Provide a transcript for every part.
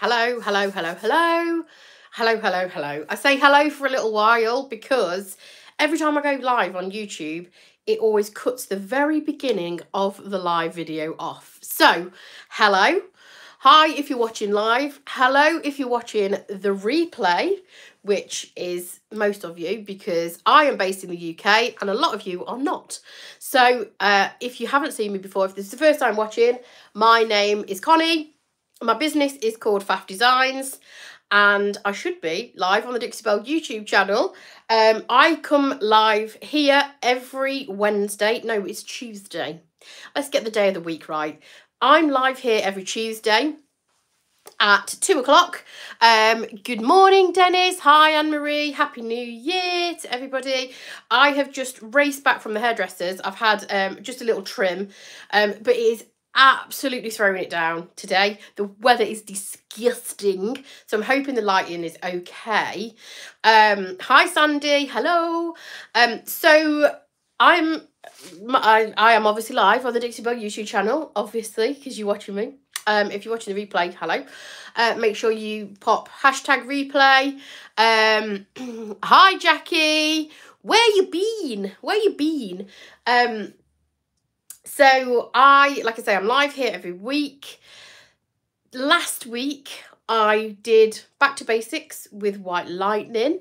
Hello, hello, hello, hello. Hello, hello, hello. I say hello for a little while because every time I go live on YouTube, it always cuts the very beginning of the live video off. So, hello. Hi if you're watching live. Hello if you're watching the replay, which is most of you because I am based in the UK and a lot of you are not. So, if you haven't seen me before, if this is the first time watching, my name is Connie. My business is called Faff Designs. And I should be live on the Dixie Belle YouTube channel. I come live here every Wednesday. No, it's Tuesday. Let's get the day of the week right. I'm live here every Tuesday at 2 o'clock. Good morning, Dennis. Hi, Anne-Marie. Happy New Year to everybody. I have just raced back from the hairdressers. I've had just a little trim, but it is absolutely throwing it down today. The weather is disgusting, so I'm hoping the lighting is okay. Hi Sandy, hello. So I am obviously live on the Dixie Belle YouTube channel, obviously, because you're watching me. If you're watching the replay, hello. Make sure you pop hashtag replay. Hi Jackie, where you been? Where you been? So like I say, I'm live here every week. Last week, I did Back to Basics with White Lightning.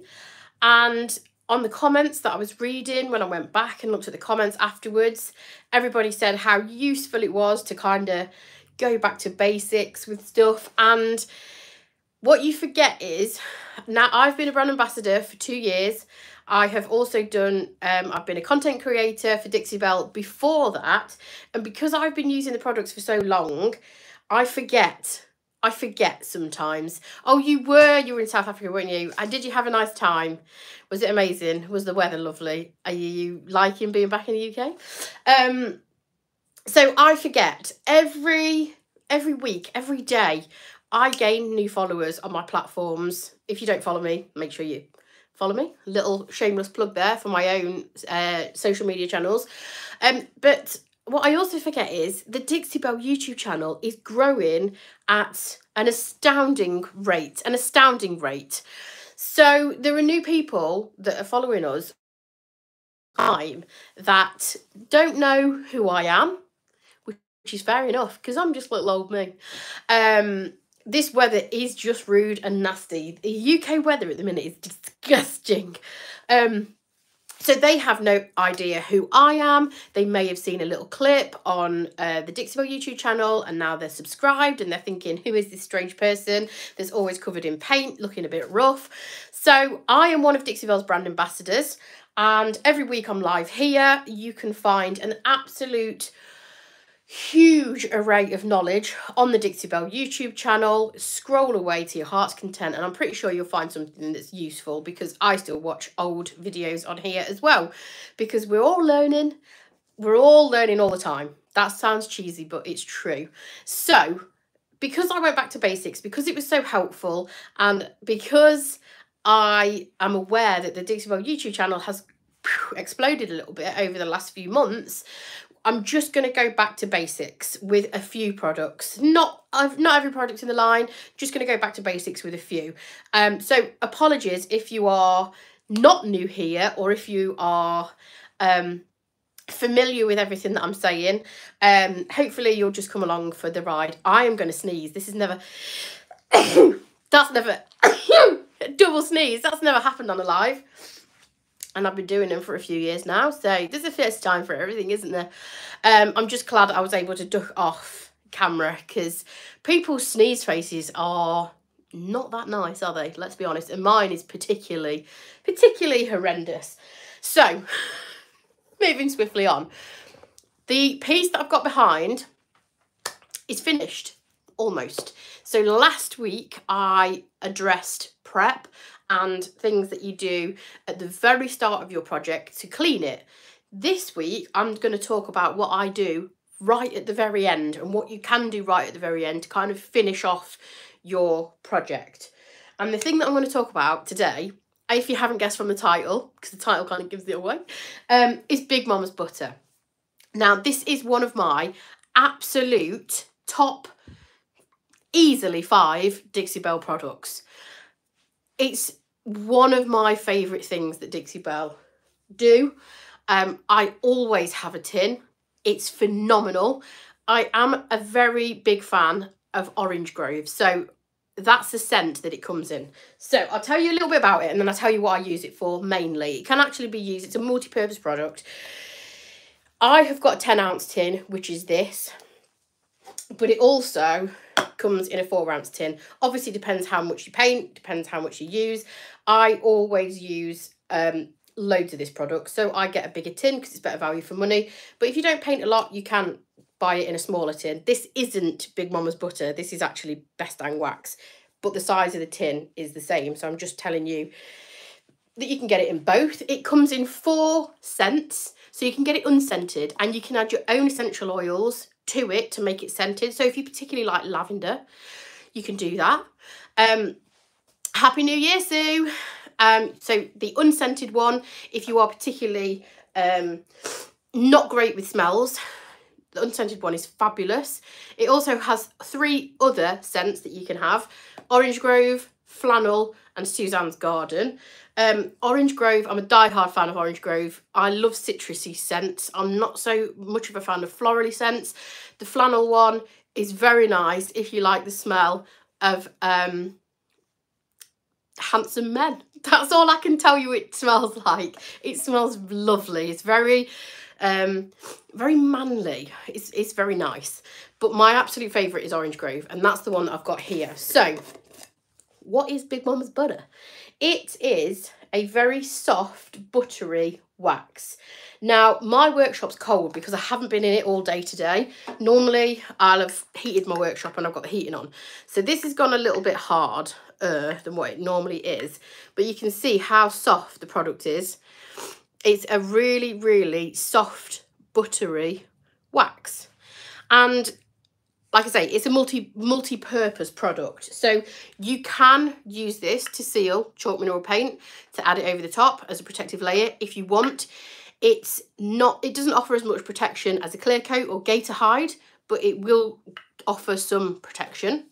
And on the comments that I was reading, when I went back and looked at the comments afterwards, everybody said how useful it was to kind of go back to basics with stuff. And what you forget is, now I've been a brand ambassador for 2 years. I have also done, I've been a content creator for Dixie Belle before that. And because I've been using the products for so long, I forget sometimes. Oh, you were in South Africa, weren't you? And did you have a nice time? Was it amazing? Was the weather lovely? Are you liking being back in the UK? So I forget every week, every day, I gain new followers on my platforms. If you don't follow me, make sure you follow me. Little shameless plug there for my own social media channels. But what I also forget is the Dixie Belle YouTube channel is growing at an astounding rate, So there are new people that are following us that don't know who I am, which is fair enough because I'm just little old me. This weather is just rude and nasty. The UK weather at the minute is disgusting. So they have no idea who I am. They may have seen a little clip on the Dixie Belle YouTube channel and now they're subscribed and they're thinking, who is this strange person that's always covered in paint, looking a bit rough? So I am one of Dixie Belle's brand ambassadors and every week I'm live here. You can find an absolute huge array of knowledge on the Dixie Belle YouTube channel. Scroll away to your heart's content and I'm pretty sure you'll find something that's useful because I still watch old videos on here as well because we're all learning all the time. That sounds cheesy but it's true. So because I went back to basics, because it was so helpful and because I am aware that the Dixie Belle YouTube channel has exploded a little bit over the last few months, I'm just going to go back to basics with a few products. Not every product in the line, just going to go back to basics with a few. So apologies if you are not new here or if you are familiar with everything that I'm saying. Hopefully you'll just come along for the ride. I am going to sneeze. This is never... That's never... Double sneeze. That's never happened on a live. And I've been doing them for a few years now. So there's a first time for everything, isn't there? I'm just glad I was able to duck off camera because people's sneeze faces are not that nice, are they? Let's be honest. And mine is particularly horrendous. So moving swiftly on. The piece that I've got behind is finished almost. So last week I addressed prep and things that you do at the very start of your project to clean it. This week, I'm going to talk about what I do right at the very end and what you can do right at the very end to kind of finish off your project. And the thing that I'm going to talk about today, if you haven't guessed from the title, because the title kind of gives it away, is Big Mama's Butta. Now, this is one of my absolute top easily 5 Dixie Belle products. It's one of my favourite things that Dixie Belle do. I always have a tin. It's phenomenal. I am a very big fan of Orange Grove, so that's the scent that it comes in. So I'll tell you a little bit about it and then I'll tell you what I use it for mainly. It can actually be used, it's a multi-purpose product. I have got a 10-ounce tin, which is this, but it also comes in a 4-ounce tin. Obviously depends how much you paint, depends how much you use. I always use loads of this product, so I get a bigger tin because it's better value for money. But if you don't paint a lot, you can buy it in a smaller tin. This isn't Big Mama's Butta, this is actually Best Dang Wax, but the size of the tin is the same, so I'm just telling you that you can get it in both. It comes in 4 scents, so you can get it unscented, and you can add your own essential oils to it to make it scented. So if you particularly like lavender, you can do that. Happy New Year, Sue. So the unscented one, if you are particularly not great with smells, the unscented one is fabulous. It also has 3 other scents that you can have: Orange Grove, Flannel, and Suzanne's Garden. Orange Grove, I'm a diehard fan of Orange Grove. I love citrusy scents. I'm not so much of a fan of florally scents. The Flannel one is very nice if you like the smell of handsome men. That's all I can tell you it smells like. It smells lovely. It's very very manly. It's very nice. But my absolute favourite is Orange Grove, and that's the one that I've got here. So what is Big Mama's Butta? It is a very soft, buttery wax. Now, my workshop's cold because I haven't been in it all day today. Normally, I'll have heated my workshop and I've got the heating on. So this has gone a little bit harder than what it normally is. But you can see how soft the product is. It's a really, really soft, buttery wax. And like I say, it's a multi-purpose product. So you can use this to seal chalk mineral paint, to add it over the top as a protective layer if you want. It's not, it doesn't offer as much protection as a clear coat or Gator Hide, but it will offer some protection.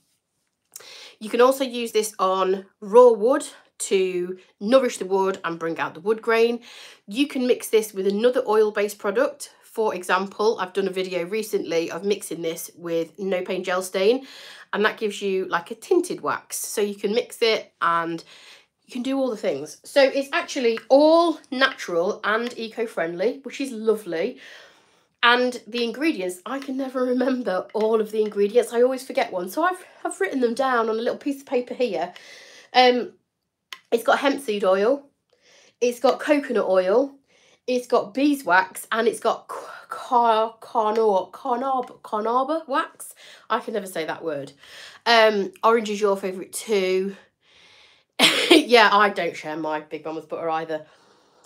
You can also use this on raw wood to nourish the wood and bring out the wood grain. You can mix this with another oil-based product. For example, I've done a video recently of mixing this with No Pain Gel Stain, and that gives you like a tinted wax. So you can mix it and you can do all the things. So it's actually all natural and eco-friendly, which is lovely. And the ingredients, I can never remember all of the ingredients. I always forget one. So I've written them down on a little piece of paper here. It's got hemp seed oil, it's got coconut oil, it's got beeswax, and it's got carnauba wax. I can never say that word. Orange is your favourite too. Yeah, I don't share my Big Mama's Butta either.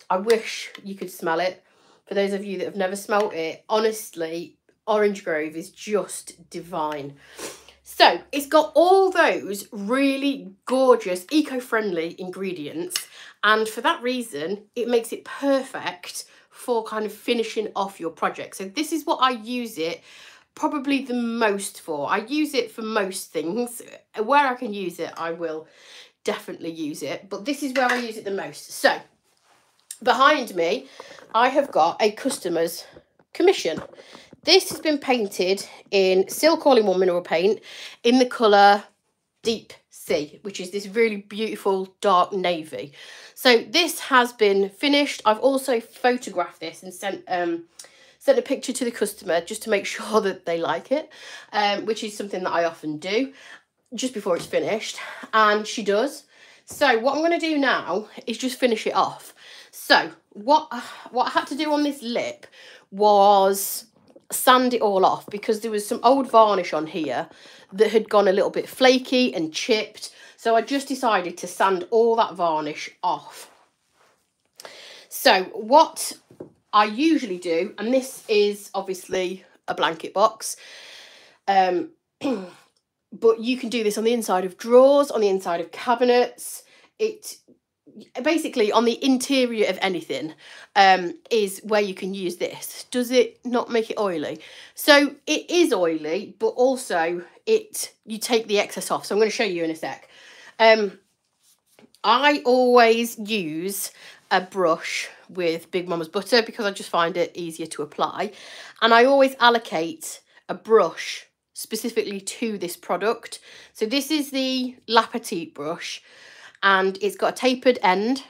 I wish you could smell it. For those of you that have never smelt it, honestly, Orange Grove is just divine. So it's got all those really gorgeous, eco-friendly ingredients. And for that reason, it makes it perfect for kind of finishing off your project. So this is what I use it probably the most for. I use it for most things. Where I can use it, I will definitely use it. But this is where I use it the most. So behind me, I have got a customer's commission. This has been painted in Silk All-in-One Mineral Paint in the colour Deep Sea, which is this really beautiful dark navy. So this has been finished. I've also photographed this and sent a picture to the customer just to make sure that they like it, which is something that I often do just before it's finished, and she does. So what I'm going to do now is just finish it off. So what I had to do on this lip was sand it all off because there was some old varnish on here that had gone a little bit flaky and chipped. So I just decided to sand all that varnish off. So what I usually do, and this is obviously a blanket box, but you can do this on the inside of drawers, on the inside of cabinets. It basically on the interior of anything is where you can use this. Does it not make it oily? So it is oily, but also you take the excess off. So I'm going to show you in a sec. I always use a brush with Big Mama's Butta because I just find it easier to apply. And I always allocate a brush specifically to this product. So this is the La Petite brush, and it's got a tapered end,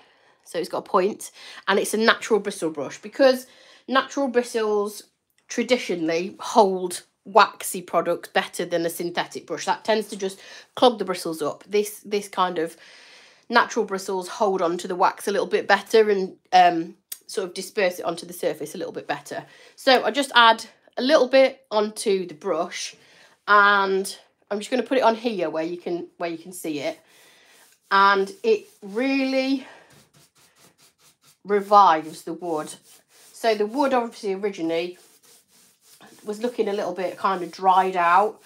so it's got a point, and it's a natural bristle brush because natural bristles traditionally hold waxy products better than a synthetic brush. That tends to just clog the bristles up. This kind of natural bristles hold on to the wax a little bit better and sort of disperse it onto the surface a little bit better. So I just add a little bit onto the brush, and I'm just going to put it on here where you can see it, and it really revives the wood. So the wood obviously originally was looking a little bit kind of dried out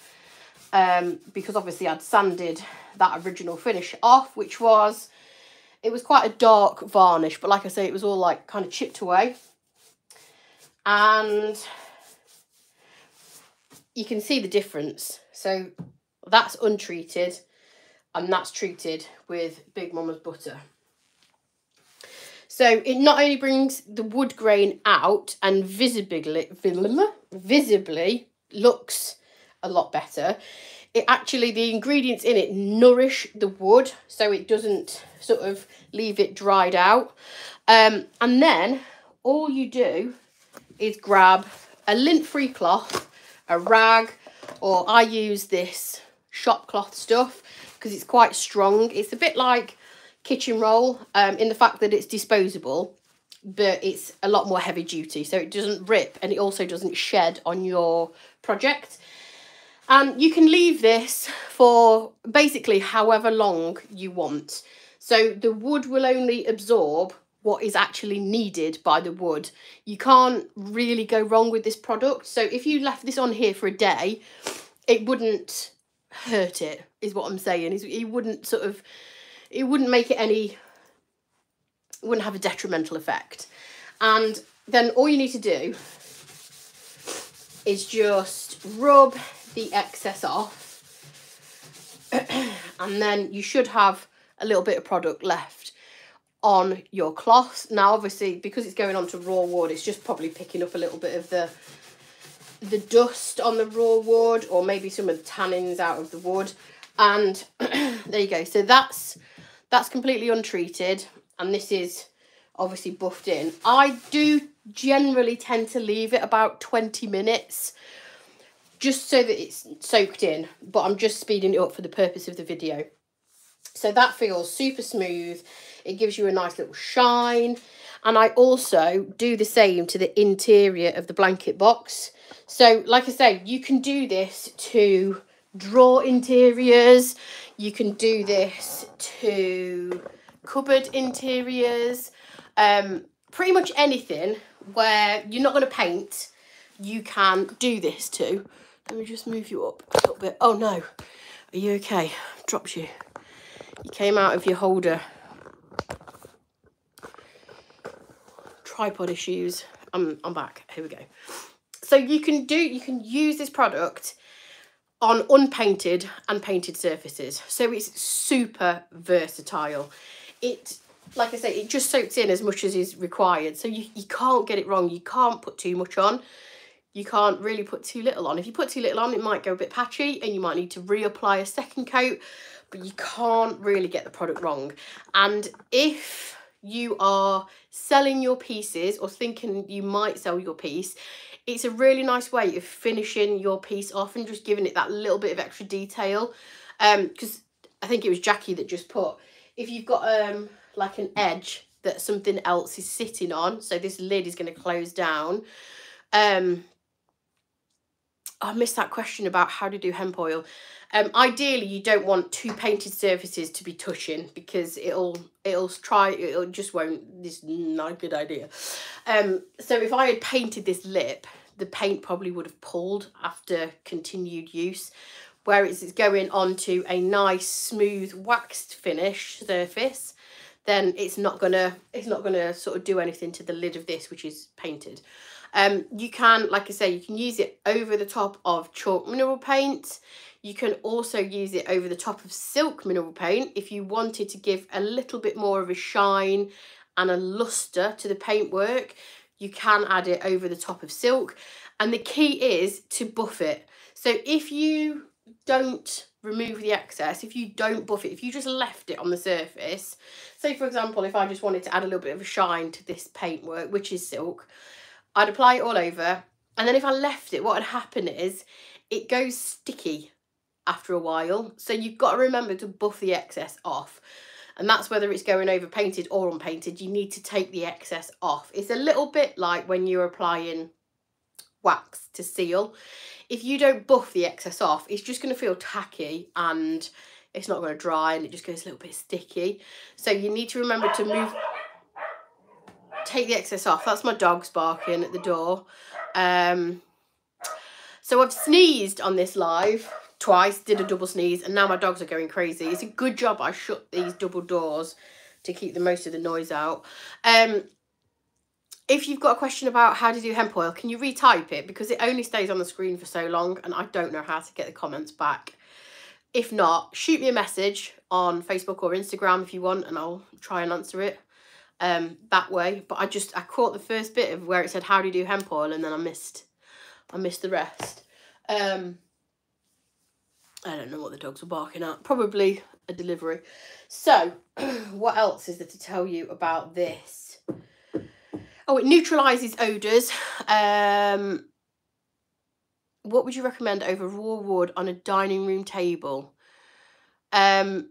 because obviously I'd sanded that original finish off, which was, it was quite a dark varnish, but like I say, it was all like kind of chipped away. And you can see the difference. So that's untreated and that's treated with Big Mama's Butta. So it not only brings the wood grain out and visibly looks a lot better, it actually, the ingredients in it nourish the wood, so it doesn't sort of leave it dried out. And then all you do is grab a lint-free cloth, a rag, or I use this shop cloth stuff because it's quite strong. It's a bit like kitchen roll in the fact that it's disposable, but it's a lot more heavy duty, so it doesn't rip and it also doesn't shed on your project. And you can leave this for basically however long you want, so the wood will only absorb what is actually needed by the wood. You can't really go wrong with this product, so if you left this on here for a day, it wouldn't hurt it, is what I'm saying. It wouldn't sort of, it wouldn't make it any, it wouldn't have a detrimental effect. And then all you need to do is just rub the excess off and then you should have a little bit of product left on your cloth. Now obviously, because it's going on to raw wood, it's just probably picking up a little bit of the dust on the raw wood, or maybe some of the tannins out of the wood. And there you go. So that's completely untreated, and this is obviously buffed in. I do generally tend to leave it about 20 minutes just so that it's soaked in, but I'm just speeding it up for the purpose of the video. So that feels super smooth. It gives you a nice little shine. And I also do the same to the interior of the blanket box. So like I say, you can do this to drawer interiors, you can do this to cupboard interiors, pretty much anything where you're not going to paint, you can do this to. Let me just move you up a little bit. Oh no, are you okay? Dropped you. You came out of your holder. Tripod issues. I'm back. Here we go. So you can use this product on unpainted and painted surfaces, so it's super versatile. It, like I say, it just soaks in as much as is required, so you can't get it wrong. You can't put too much on, you can't really put too little on. If you put too little on, it might go a bit patchy and you might need to reapply a second coat, but you can't really get the product wrong. And if you are selling your pieces or thinking you might sell your piece, it's a really nice way of finishing your piece off and just giving it that little bit of extra detail. Because I think it was Jackie that just put, if you've got like an edge that something else is sitting on, so this lid is going to close down. I missed that question about how to do hemp oil. Ideally, you don't want two painted surfaces to be touching because it'll just won't, this is not a good idea. So if I had painted this lip, the paint probably would have pulled after continued use, whereas it's going onto a nice smooth waxed finish surface, then it's not gonna sort of do anything to the lid of this, which is painted. You can, like I say, you can use it over the top of chalk mineral paint. You can also use it over the top of silk mineral paint if you wanted to give a little bit more of a shine and a luster to the paintwork. You can add it over the top of silk, and the key is to buff it. So if you don't remove the excess, if you don't buff it, if you just left it on the surface, say for example if I just wanted to add a little bit of a shine to this paintwork, which is silk, I'd apply it all over, and then if I left it, what would happen is it goes sticky after a while. So you've got to remember to buff the excess off, and that's whether it's going over painted or unpainted. You need to take the excess off. It's a little bit like when you're applying wax to seal. If you don't buff the excess off, it's just going to feel tacky and it's not going to dry, and it just goes a little bit sticky. So you need to remember to take the excess off. That's my dog's barking at the door. So I've sneezed on this live twice, did a double sneeze, and now my dogs are going crazy. It's a good job I shut these double doors to keep the most of the noise out. If you've got a question about how to do hemp oil, can you retype it? Because it only stays on the screen for so long and I don't know how to get the comments back. If not, shoot me a message on Facebook or Instagram if you want, and I'll try and answer it that way. But I caught the first bit of where it said, how do you do hemp oil? And then I missed the rest. I don't know what the dogs were barking at. Probably a delivery. So what else is there to tell you about this? Oh, it neutralises odours. What would you recommend over raw wood on a dining room table? So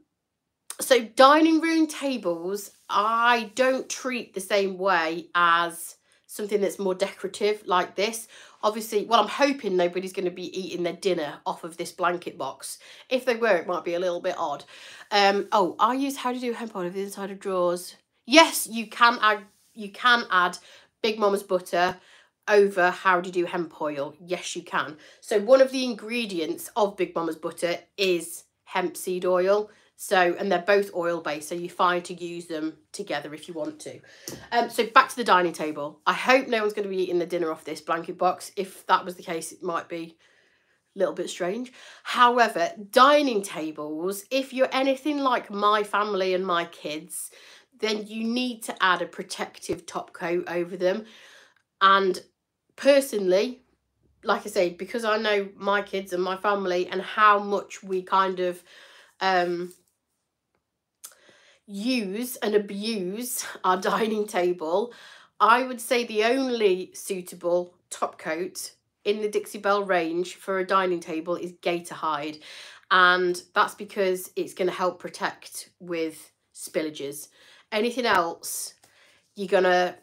dining room tables, I don't treat the same way as something that's more decorative like this. Obviously, well, I'm hoping nobody's going to be eating their dinner off of this blanket box. If they were, it might be a little bit odd. Oh, I use how to do hemp oil over the inside of drawers. Yes, you can add... You can add Big Mama's Butta over how to do hemp oil. Yes, you can. So one of the ingredients of Big Mama's Butta is hemp seed oil. So, and they're both oil-based, so you're fine to use them together if you want to. So back to the dining table. I hope no one's going to be eating the dinner off this blanket box. If that was the case, it might be a little bit strange. However, dining tables, if you're anything like my family and my kids, then you need to add a protective top coat over them. And personally, like I say, because I know my kids and my family and how much we kind of use and abuse our dining table, I would say the only suitable top coat in the Dixie Belle range for a dining table is Gator Hide. And that's because it's going to help protect with spillages. Anything else, you're gonna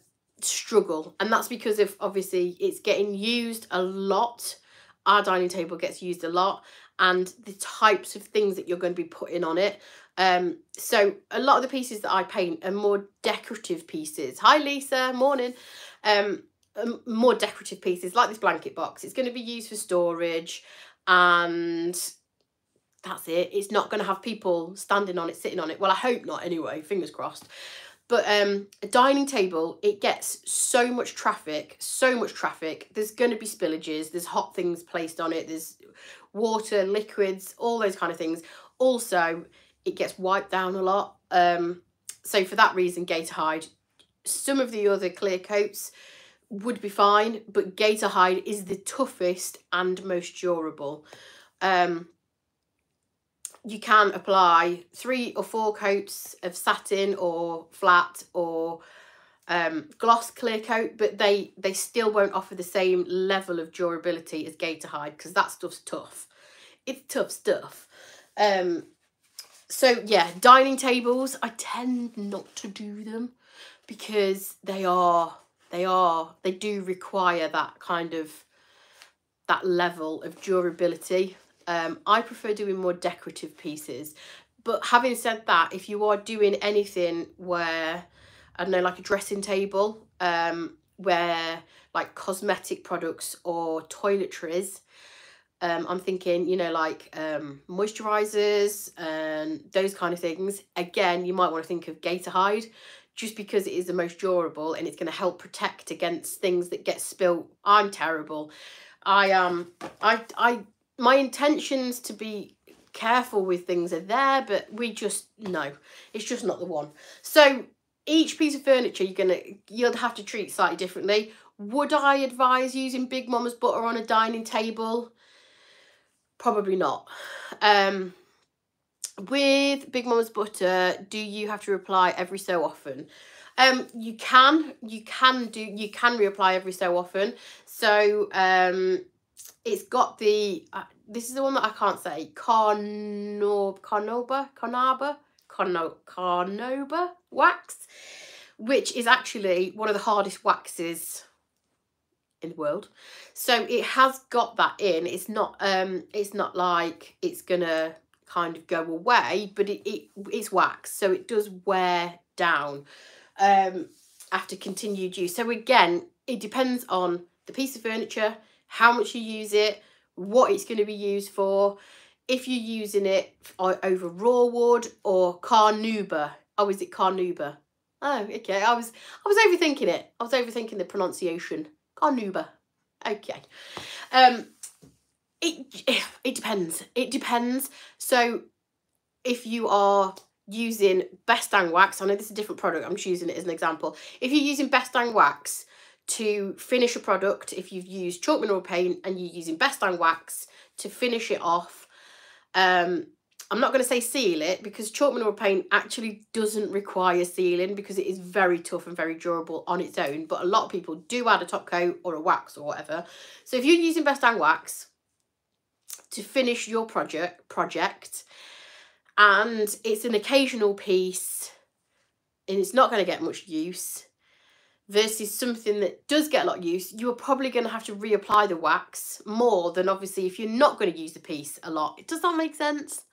struggle, and that's because of, obviously, it's getting used a lot. Our dining table gets used a lot, and the types of things that you're going to be putting on it. So a lot of the pieces that I paint are more decorative pieces. Hi Lisa, morning. More decorative pieces like this blanket box. It's going to be used for storage, and that's it. It's not going to have people standing on it, sitting on it. Well, I hope not anyway, fingers crossed. But a dining table, it gets so much traffic, so much traffic. There's going to be spillages. There's hot things placed on it. There's water, liquids, all those kind of things. Also, it gets wiped down a lot. So for that reason, Gator Hide. Some of the other clear coats would be fine, but Gator Hide is the toughest and most durable. You can apply 3 or 4 coats of satin or flat or gloss clear coat, but they still won't offer the same level of durability as Gator Hide, because that stuff's tough. It's tough stuff. So yeah, dining tables, I tend not to do them because they do require that kind of, that level of durability. I prefer doing more decorative pieces. But having said that, if you are doing anything where, I don't know, like a dressing table, where like cosmetic products or toiletries, I'm thinking, you know, like moisturisers and those kind of things, again, you might want to think of Gator Hide, just because it is the most durable and it's going to help protect against things that get spilled. I'm terrible. I my intentions to be careful with things are there, but we just, no, it's just not the one. So each piece of furniture you'll have to treat slightly differently. Would I advise using Big Mama's Butta on a dining table? Probably not. With Big Mama's Butta, do you have to reapply every so often? You can reapply every so often. So it's got the this is the one that I can't say, Carnauba wax, which is actually one of the hardest waxes in the world. So it has got that in. It's not like it's gonna kind of go away, but it's wax, so it does wear down after continued use. So again, it depends on the piece of furniture, how much you use it, what it's going to be used for, if you're using it over raw wood or carnauba. Oh, is it carnauba? Oh, okay. I was overthinking it. I was overthinking the pronunciation. Carnauba. Okay. It depends. It depends. So if you are using Best Dang wax, I know this is a different product, I'm just using it as an example. If you're using Best Dang wax to finish a product, if you've used chalk mineral paint and you're using Best Dang wax to finish it off, I'm not going to say seal it, because chalk mineral paint actually doesn't require sealing because it is very tough and very durable on its own, but a lot of people do add a top coat or a wax or whatever. So if you're using Best Dang wax to finish your project and it's an occasional piece and it's not going to get much use versus something that does get a lot of use, you are probably going to have to reapply the wax more than obviously if you're not going to use the piece a lot. Does that make sense?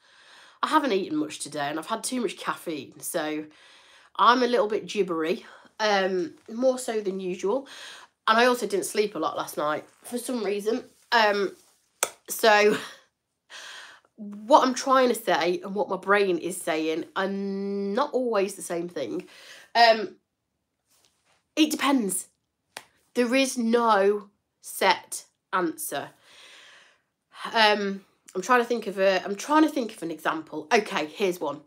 I haven't eaten much today and I've had too much caffeine, so I'm a little bit gibbery, more so than usual. And I also didn't sleep a lot last night for some reason. So what I'm trying to say and what my brain is saying are not always the same thing. It depends. There is no set answer. I'm trying to think of an example. Okay, here's one.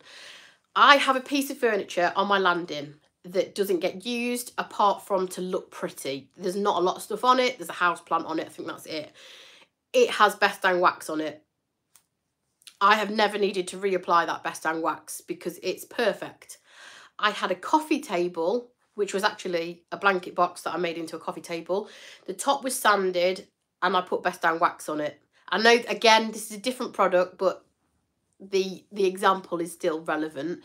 I have a piece of furniture on my landing that doesn't get used apart from to look pretty. There's not a lot of stuff on it. There's a house plant on it. I think that's it. It has Best Dang wax on it. I have never needed to reapply that Best Dang wax because it's perfect. I had a coffee table, which was actually a blanket box that I made into a coffee table. The top was sanded and I put Best Dang wax on it. I know, again, this is a different product, but the example is still relevant.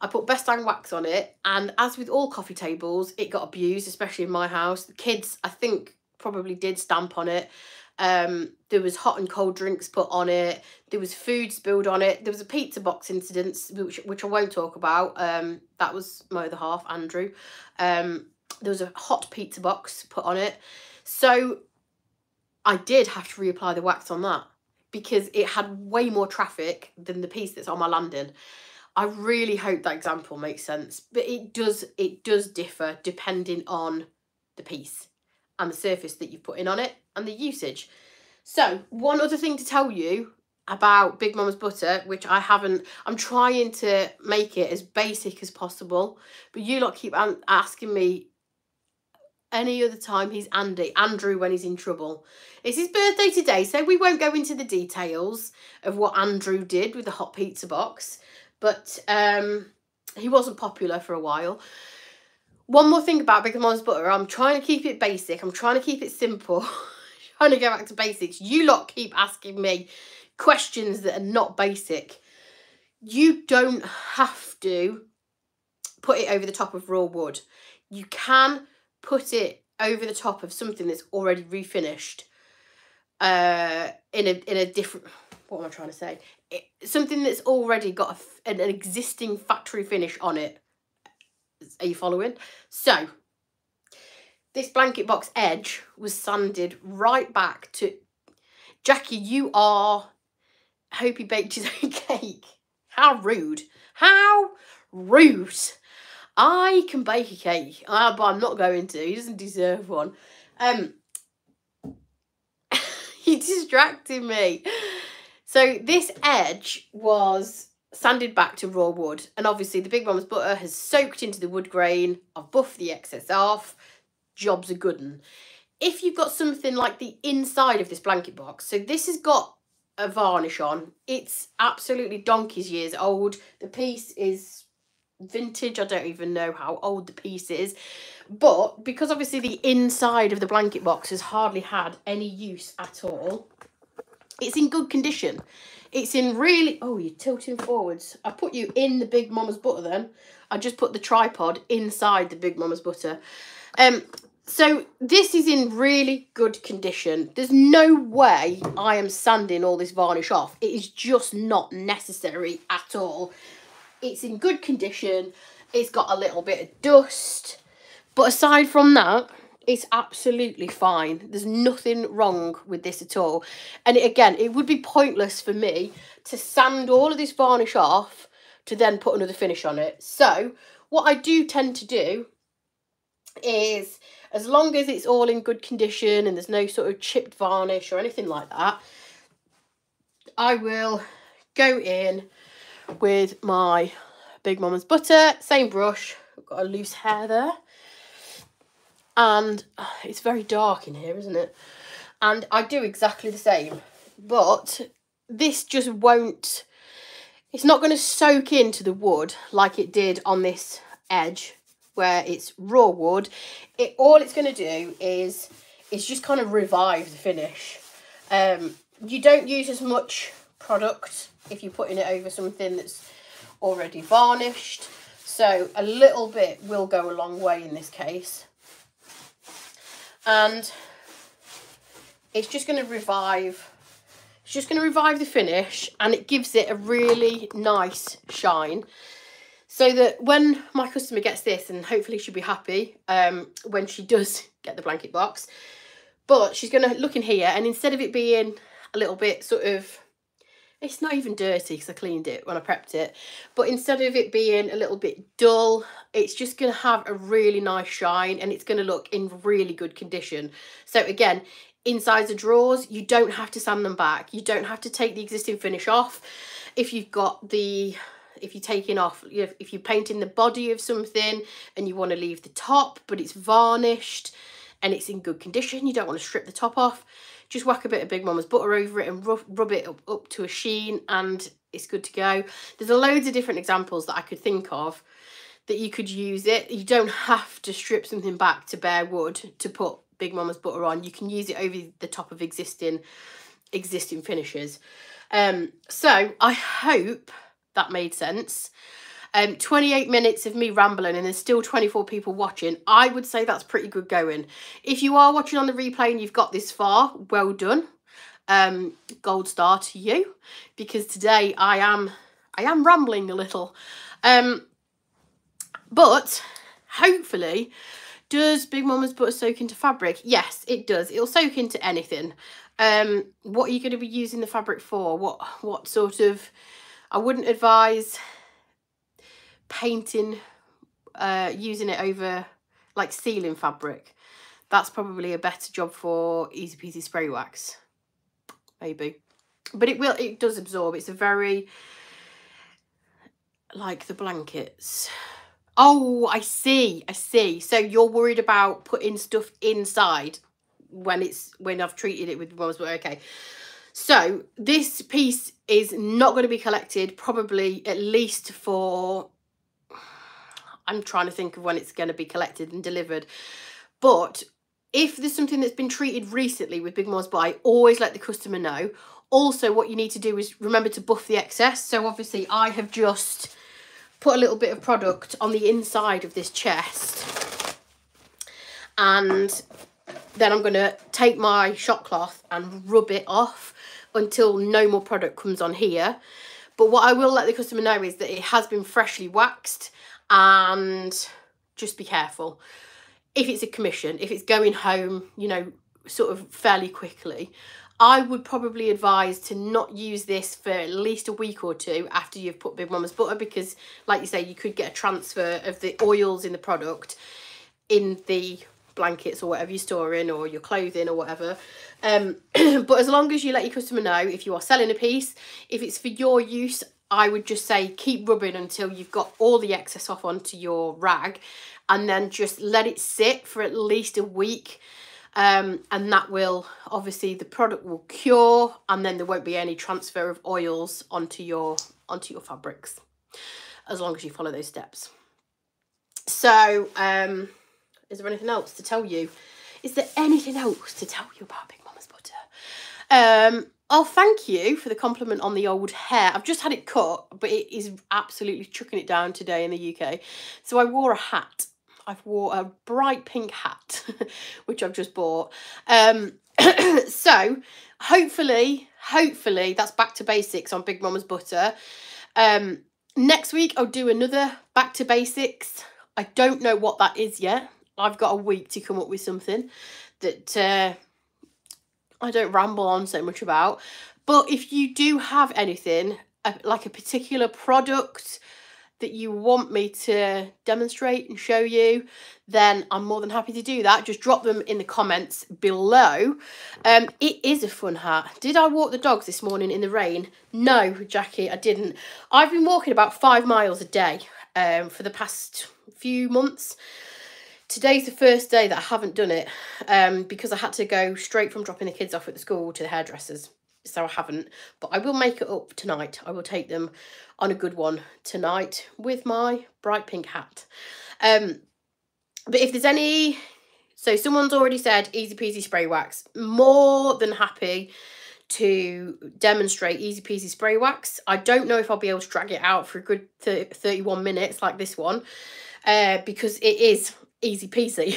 I put Best Dang wax on it, and as with all coffee tables, it got abused, especially in my house. The kids, I think, probably did stamp on it. There was hot and cold drinks put on it. There was food spilled on it. There was a pizza box incident, which I won't talk about. That was my other half, Andrew. There was a hot pizza box put on it. So I did have to reapply the wax on that because it had way more traffic than the piece that's on my landing. I really hope that example makes sense, but it does differ depending on the piece and the surface that you've put in on it and the usage. So one other thing to tell you about Big Mama's Butta, which I haven't, I'm trying to make it as basic as possible, but you lot keep asking me any other time he's Andrew when he's in trouble. It's his birthday today, so we won't go into the details of what Andrew did with the hot pizza box, but he wasn't popular for a while. One more thing about Big Mama's Butta, I'm trying to keep it basic, I'm trying to keep it simple, trying to go back to basics. You lot keep asking me questions that are not basic. You don't have to put it over the top of raw wood. You can put it over the top of something that's already refinished in a different, what am I trying to say? Something that's already got an existing factory finish on it. Are you following? So this blanket box edge was sanded right back to Jackie. You are, I hope he baked his own cake. How rude. How rude. I can bake a cake, but I'm not going to. He doesn't deserve one. you distracted me. So this edge was sanded back to raw wood, and obviously the Big Mama's Butta has soaked into the wood grain. I've buffed the excess off. Job's a good one. If you've got something like the inside of this blanket box, so this has got a varnish on. It's absolutely donkey's years old. The piece is vintage. I don't even know how old the piece is, but because obviously the inside of the blanket box has hardly had any use at all, it's in good condition. It's in really... Oh, you're tilting forwards. I put you in the Big Mama's Butta then. I just put the tripod inside the Big Mama's Butta. So this is in really good condition. There's no way I am sanding all this varnish off. It is just not necessary at all. It's in good condition. It's got a little bit of dust, but aside from that, it's absolutely fine. There's nothing wrong with this at all. And it, again, it would be pointless for me to sand all of this varnish off to then put another finish on it. So what I do tend to do is, as long as it's all in good condition and there's no sort of chipped varnish or anything like that, I will go in with my Big Mama's Butta, same brush. I've got a loose hair there. And it's very dark in here, isn't it? And I do exactly the same, but this just won't, it's not going to soak into the wood like it did on this edge where it's raw wood. It, all it's going to do is it's just kind of revive the finish. You don't use as much product if you're putting it over something that's already varnished, so a little bit will go a long way in this case. And it's just going to revive, it's just going to revive the finish, and it gives it a really nice shine, so that when my customer gets this, and hopefully she'll be happy when she does get the blanket box, but she's going to look in here, and instead of it being a little bit sort of, it's not even dirty because I cleaned it when I prepped it, but instead of it being a little bit dull, it's just going to have a really nice shine, and it's going to look in really good condition. So again, inside the drawers, you don't have to sand them back. You don't have to take the existing finish off. If you've got the, if you're taking off, if you're painting the body of something and you want to leave the top, but it's varnished and it's in good condition, you don't want to strip the top off, just whack a bit of Big Mama's Butta over it and rub it up to a sheen, and it's good to go. There's loads of different examples that I could think of that you could use it. You don't have to strip something back to bare wood to put Big Mama's Butta on. You can use it over the top of existing finishes. So I hope that made sense. 28 minutes of me rambling, and there's still 24 people watching. I would say that's pretty good going. If you are watching on the replay and you've got this far, well done. Gold star to you, because today I am rambling a little. But hopefully, does Big Mama's Butta soak into fabric? Yes, it does. It'll soak into anything. What are you going to be using the fabric for? What sort of... I wouldn't advise painting, using it over like ceiling fabric. That's probably a better job for easy peasy spray wax, maybe. But it does absorb. It's a very, like the blankets. Oh, I see. So you're worried about putting stuff inside when I've treated it with Big Mama's Butta. Okay. So this piece is not going to be collected probably at least for, I'm trying to think of when it's going to be collected and delivered. But if there's something that's been treated recently with Big Mama's Butta, always let the customer know. Also, what you need to do is remember to buff the excess. So obviously I have just put a little bit of product on the inside of this chest. And then I'm going to take my shop cloth and rub it off until no more product comes on here. But what I will let the customer know is that it has been freshly waxed. And just be careful. If it's a commission, if it's going home, you know, sort of fairly quickly, I would probably advise to not use this for at least a week or two after you've put Big Mama's Butta, because like you say, you could get a transfer of the oils in the product in the blankets or whatever you're storing, or your clothing or whatever. But as long as you let your customer know if you are selling a piece, if it's for your use, I would just say keep rubbing until you've got all the excess off onto your rag, and then just let it sit for at least a week. And that will, obviously the product will cure, and then there won't be any transfer of oils onto your fabrics, as long as you follow those steps. So is there anything else to tell you? Is there anything else to tell you about Big Mama's Butta? Oh, thank you for the compliment on the old hair. I've just had it cut, but it is absolutely chucking it down today in the UK. So I wore a hat. I've wore a bright pink hat, which I've just bought. So hopefully that's back to basics on Big Mama's Butta. Next week, I'll do another back to basics. I don't know what that is yet. I've got a week to come up with something that I don't ramble on so much about. But if you do have anything, like a particular product that you want me to demonstrate and show you, then I'm more than happy to do that. Just drop them in the comments below. It is a fun hat. Did I walk the dogs this morning in the rain? No, Jackie, I didn't. I've been walking about 5 miles a day for the past few months. Today's the first day that I haven't done it because I had to go straight from dropping the kids off at the school to the hairdressers. So I haven't, but I will make it up tonight. I will take them on a good one tonight with my bright pink hat. But if there's any, so someone's already said easy peasy spray wax. More than happy to demonstrate easy peasy spray wax. I don't know if I'll be able to drag it out for a good 31 minutes like this one, because it is easy peasy.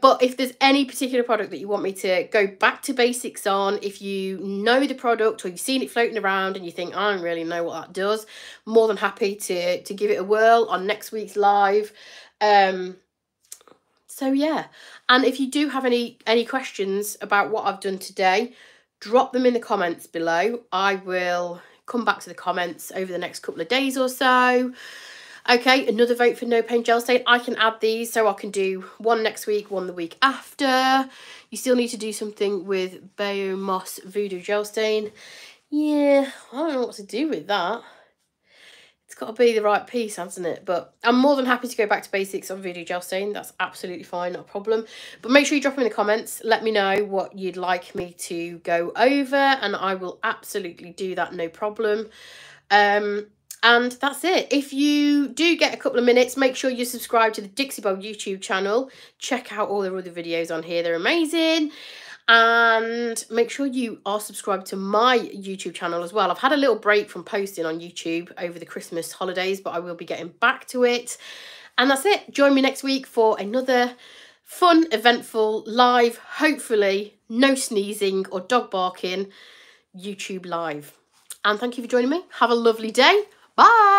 But if there's any particular product that you want me to go back to basics on, if you know the product or you've seen it floating around and you think, I don't really know what that does, more than happy to give it a whirl on next week's live. So yeah, and if you do have any questions about what I've done today, drop them in the comments below. I will come back to the comments over the next couple of days or so. Okay, another vote for No Pain Gel Stain. I can add these, so I can do one next week, one the week after. You still need to do something with Bayo Moss Voodoo Gel Stain. Yeah, I don't know what to do with that. It's got to be the right piece, hasn't it? But I'm more than happy to go back to basics on Voodoo Gel Stain. That's absolutely fine, not a problem. But make sure you drop them in the comments. Let me know what you'd like me to go over, and I will absolutely do that, no problem. And that's it. If you do get a couple of minutes, make sure you subscribe to the Dixie Belle YouTube channel. Check out all their other videos on here. They're amazing. And make sure you are subscribed to my YouTube channel as well. I've had a little break from posting on YouTube over the Christmas holidays, but I will be getting back to it. And that's it. Join me next week for another fun, eventful, live, hopefully no sneezing or dog barking YouTube live. And thank you for joining me. Have a lovely day. Bye.